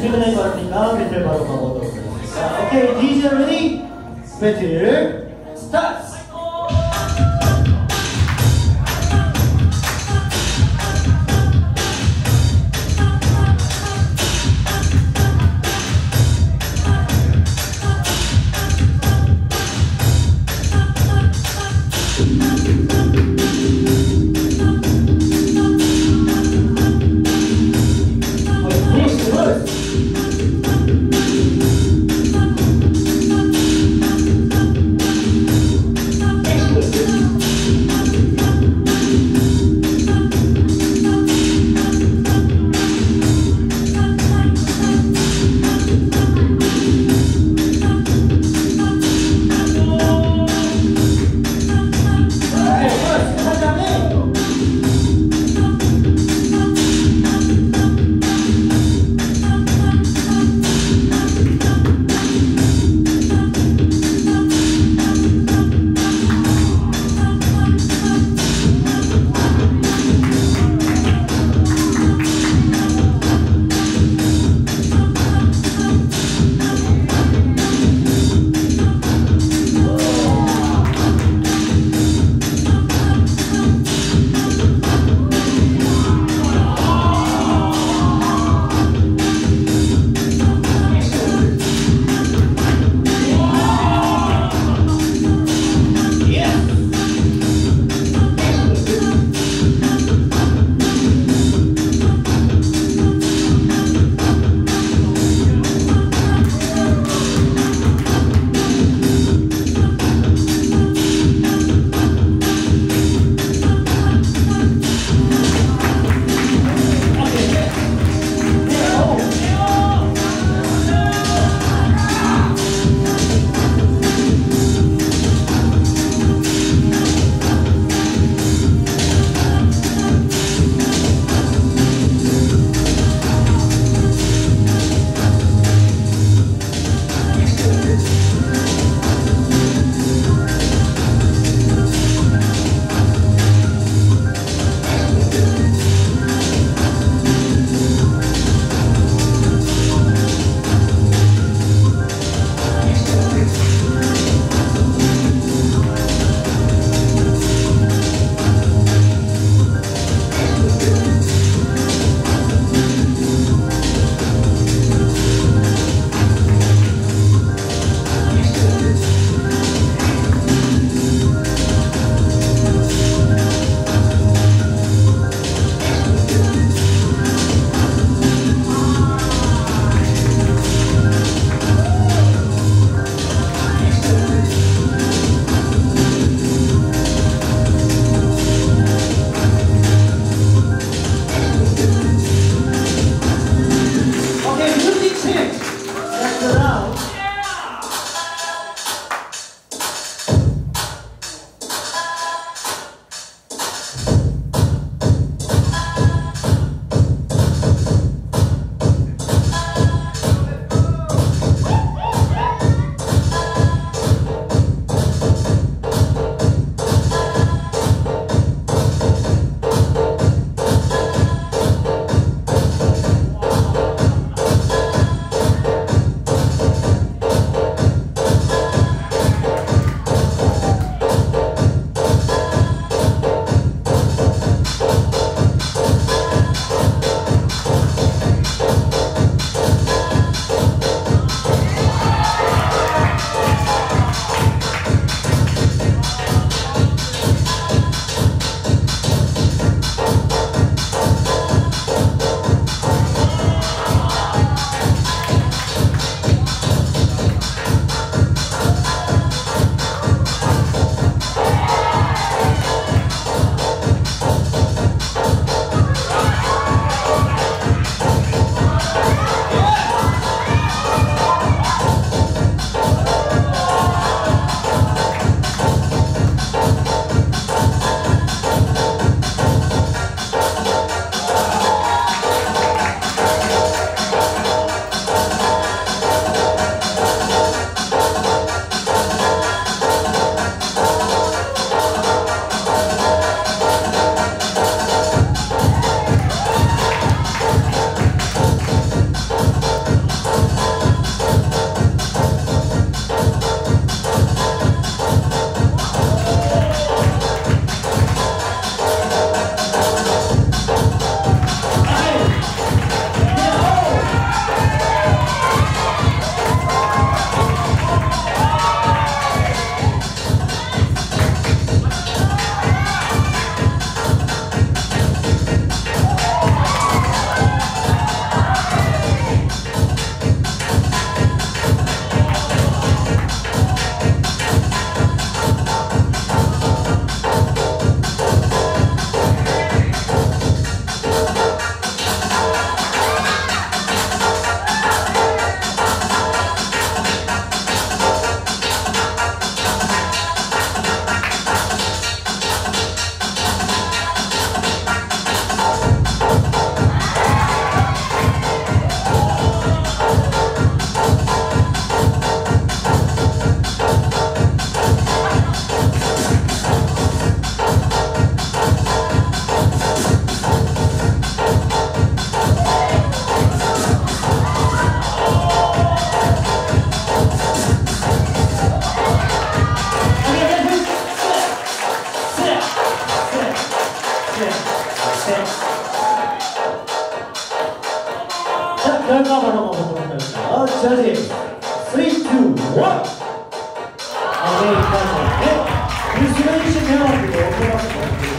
주변에 바랍니까? 배틀 바로 가보도록 하겠습니다. 오케이, DJ ready? 배틀 스타트! Judges, 3, 2, 1. Okay, that's it. Congratulations,